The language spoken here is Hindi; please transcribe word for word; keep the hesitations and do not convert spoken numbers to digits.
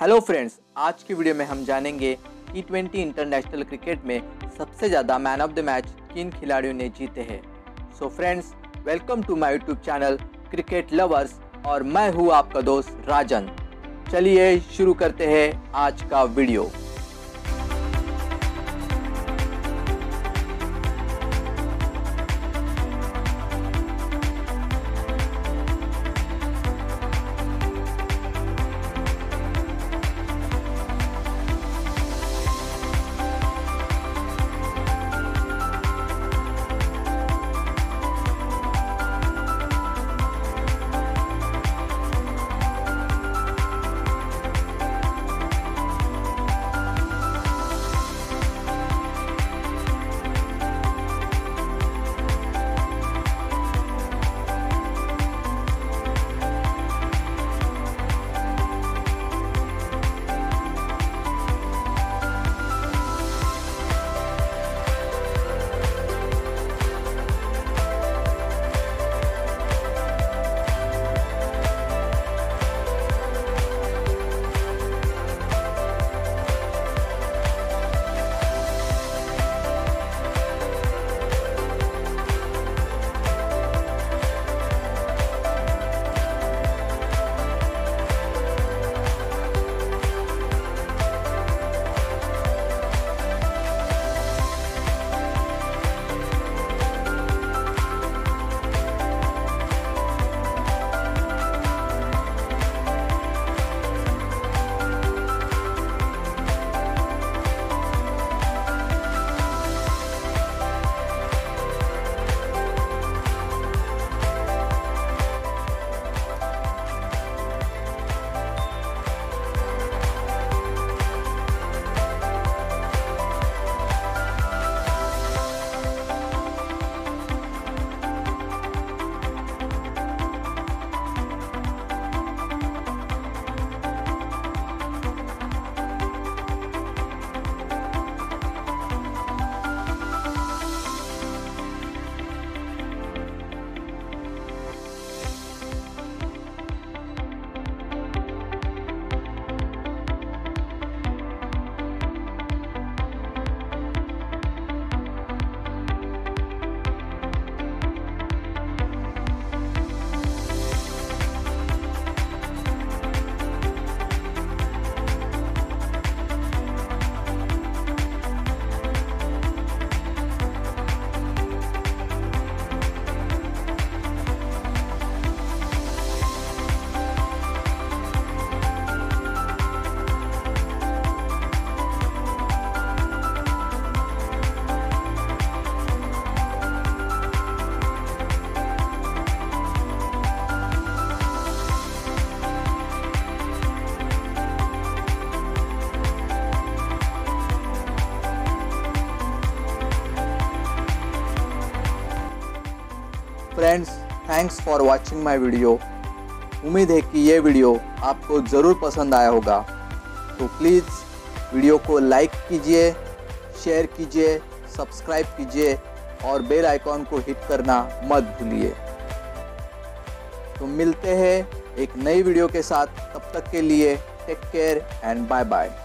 हेलो फ्रेंड्स, आज की वीडियो में हम जानेंगे टी ट्वेंटी इंटरनेशनल क्रिकेट में सबसे ज़्यादा मैन ऑफ द मैच किन खिलाड़ियों ने जीते हैं। So friends, welcome to my YouTube channel cricket lovers और मैं हूँ आपका दोस्त राजन। चलिए शुरू करते हैं आज का video. Friends, thanks for watching my video. उम्मीद है कि ये वीडियो आपको ज़रूर पसंद आया होगा, तो प्लीज़ वीडियो को लाइक कीजिए, शेयर कीजिए, सब्सक्राइब कीजिए और बेल आइकॉन को हिट करना मत भूलिए। तो मिलते हैं एक नई वीडियो के साथ, तब तक के लिए take care and bye bye.